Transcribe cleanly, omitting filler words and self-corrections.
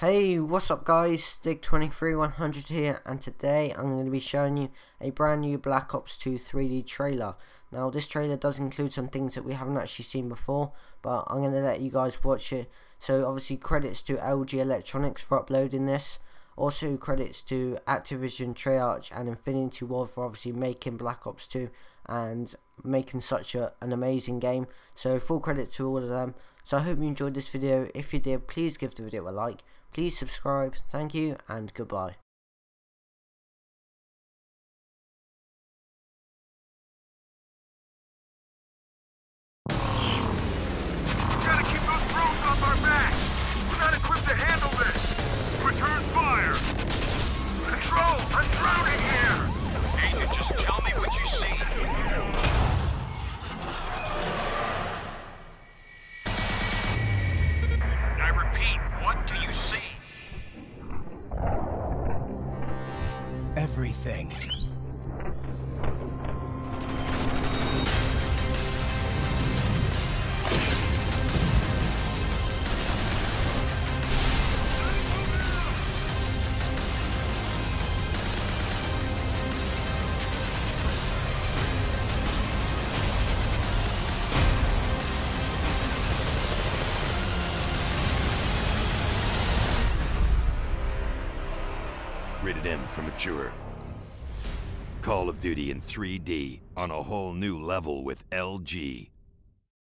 Hey, what's up guys, Stig23100 here, and today I'm going to be showing you a brand new Black Ops 2 3D trailer. Now this trailer does include some things that we haven't actually seen before, but I'm going to let you guys watch it. So obviously credits to LG Electronics for uploading this, also credits to Activision, Treyarch and Infinity Ward for obviously making Black Ops 2 and making such an amazing game. So full credit to all of them. So I hope you enjoyed this video. If you did, please give the video a like. Please subscribe, thank you, and goodbye. Gotta keep those drones off our backs! We're not equipped to handle this! Return fire! Control, I'm drowning here! Agent, just tell me what you see. What do you see? Everything. Rated M for mature. Call of Duty in 3D on a whole new level with LG.